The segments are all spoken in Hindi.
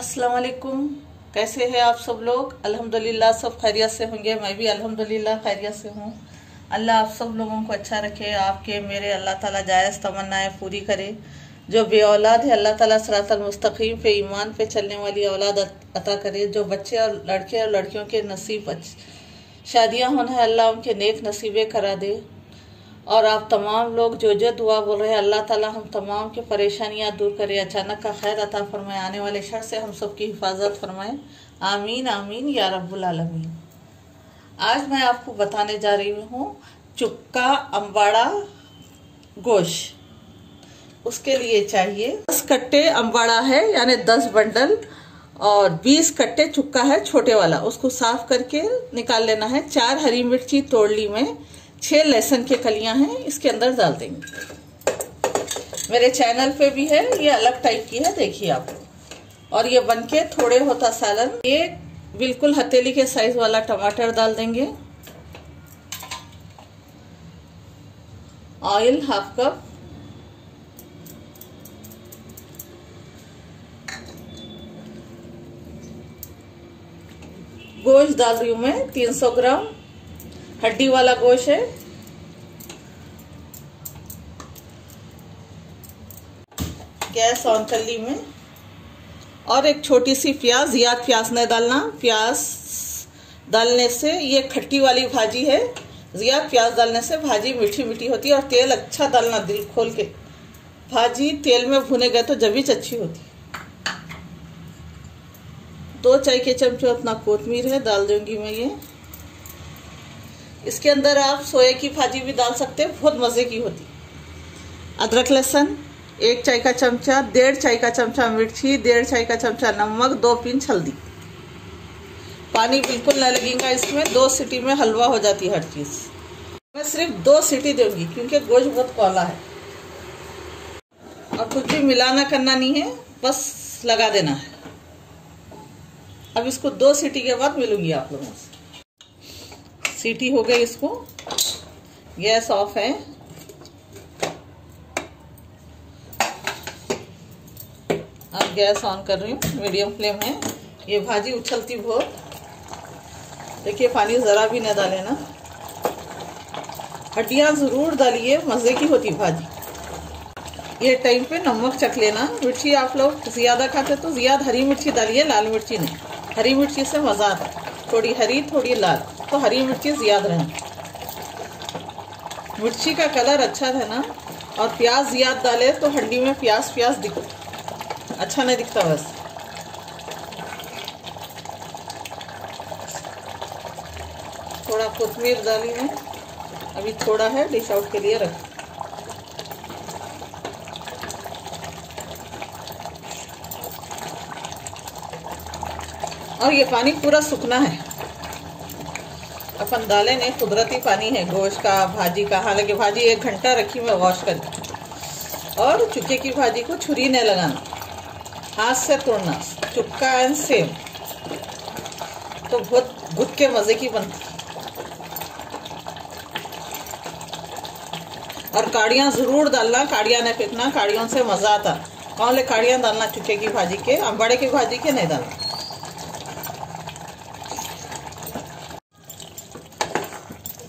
अस्सलाम वालेकुम। कैसे हैं आप सब लोग? अल्हम्दुलिल्लाह सब खैरियत से होंगे। मैं भी अल्हम्दुलिल्लाह खैरियत से हूँ। अल्लाह आप सब लोगों को अच्छा रखे, आपके मेरे अल्लाह ताला जायज़ तमन्नाएँ पूरी करे। जो बे औलाद है अल्लाह ताला सिरातल मुस्तकीम पे ईमान पे चलने वाली औलाद अता करे। जो बच्चे और लड़के और लड़कियों के नसीब शादियाँ होना है अल्लाह उनके नेक नसीबे करा दे। और आप तमाम लोग जो जो दुआ बोल रहे हैं अल्लाह ताला हम तमाम की परेशानियाँ दूर करे, अचानक का खैर अता फरमाए, आने वाले शर से हम सब की हिफाजत फरमाए। आमीन आमीन या रब्बुल आलमीन। आज मैं आपको बताने जा रही हूँ चुक्का अम्बाड़ा गोश। उसके लिए चाहिए 10 कट्टे अम्बाड़ा है यानी 10 बंडल और 20 कट्टे चुक्का है छोटे वाला, उसको साफ करके निकाल लेना है। 4 हरी मिर्ची तोड़ ली में, 6 लहसुन के कलियां हैं, इसके अंदर डाल देंगे। मेरे चैनल पे भी है, ये अलग टाइप की है, देखिए आप। और ये बनके थोड़े होता सालन। ये बिल्कुल हथेली के साइज वाला टमाटर डाल देंगे। ऑयल हाफ कप, गोश्त डाल रही हूं मैं 300 ग्राम, हड्डी वाला गोश्त है। गैस ऑन कर ली में। और एक छोटी सी प्याज, ज़्यादा प्याज नहीं डालना, प्याज डालने से ये खट्टी वाली भाजी है। ज़्यादा प्याज डालने से भाजी मीठी मीठी होती है। और तेल अच्छा डालना, दिल खोल के। भाजी तेल में भुने गए तो जब ही अच्छी होती है। 2 चाय के चमचे अपना कोतमीर है, डाल दूंगी मैं ये। इसके अंदर आप सोए की भाजी भी डाल सकते हैं, बहुत मज़े की होती। अदरक लहसुन 1 चाय का चमचा, 1.5 चाय का चमचा मिर्ची, 1.5 चाय का चमचा नमक, 2 पिंच हल्दी। पानी बिल्कुल ना लगेगा इसमें। 2 सीटी में हलवा हो जाती हर चीज़। मैं सिर्फ 2 सीटी दूंगी क्योंकि गोश्त बहुत कौला है। और कुछ भी मिलाना करना नहीं है, बस लगा देना है। अब इसको 2 सीटी के बाद मिलूंगी आप लोगों से। सीटी हो गई इसको, गैस ऑफ है। अब गैस ऑन कर रही हूँ, मीडियम फ्लेम है। ये भाजी उछलती बहुत, देखिए पानी ज़रा भी न डाले ना। हड्डियाँ ज़रूर डालिए, मज़े की होती भाजी। ये टाइम पे नमक चख लेना। मिर्ची आप लोग ज़्यादा खाते तो ज़्यादा हरी मिर्ची डालिए, लाल मिर्ची नहीं। हरी मिर्ची से मज़ा आता है, थोड़ी हरी थोड़ी लाल। तो हरी मिर्ची ज़्यादा रहना, मिर्ची का कलर अच्छा रहना। और प्याज ज़्यादा डाले तो हड्डी में प्याज प्याज दिखता, अच्छा नहीं दिखता। बस थोड़ा कोतमीर डाली है, अभी थोड़ा है, डिश आउट के लिए रख। और ये पानी पूरा सूखना है, अपन डाले नहीं, कुदरती पानी है गोश्त का, भाजी का। हालांकि भाजी 1 घंटा रखी मैं वॉश कर दी। और चुक्के की भाजी को छुरी नहीं लगाना, हाथ से तोड़ना। चुक्का एंड सेम तो बहुत गुद के मज़े की बनती। और काड़ियाँ ज़रूर डालना, काड़ियाँ नहीं फेंकना, काड़ियों से मज़ा आता। कौन ले काड़ियाँ डालना चुक्के की भाजी के, अम्बाड़े की भाजी के नहीं डालना।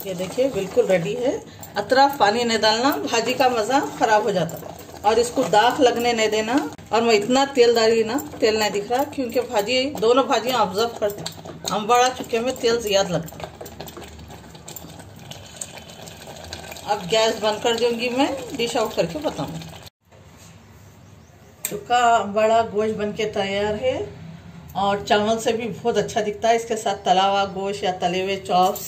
ये देखिए बिल्कुल रेडी है। अतराफ पानी नहीं डालना, भाजी का मज़ा ख़राब हो जाता। और इसको दाग लगने नहीं देना। और मैं इतना तेल डाली ना, तेल नहीं दिख रहा क्योंकि भाजी दोनों भाजियाँ ऑब्जर्व करती। अम्बाड़ा चुके में तेल ज़्यादा लगता। अब गैस बंद कर दूंगी मैं, डिश आउट करके बताऊँगी। चुक्का अम्बाड़ा गोश्त बन के तैयार है। और चावल से भी बहुत अच्छा दिखता है। इसके साथ तला हुआ गोश्त या तले हुए चॉप्स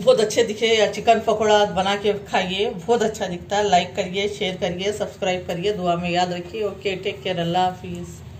बहुत अच्छे दिखे, या चिकन पकौड़ा बना के खाइए, बहुत अच्छा दिखता है। लाइक करिए, शेयर करिए, सब्सक्राइब करिए, दुआ में याद रखिए। ओके, टेक केयर, अल्लाह हाफिज़।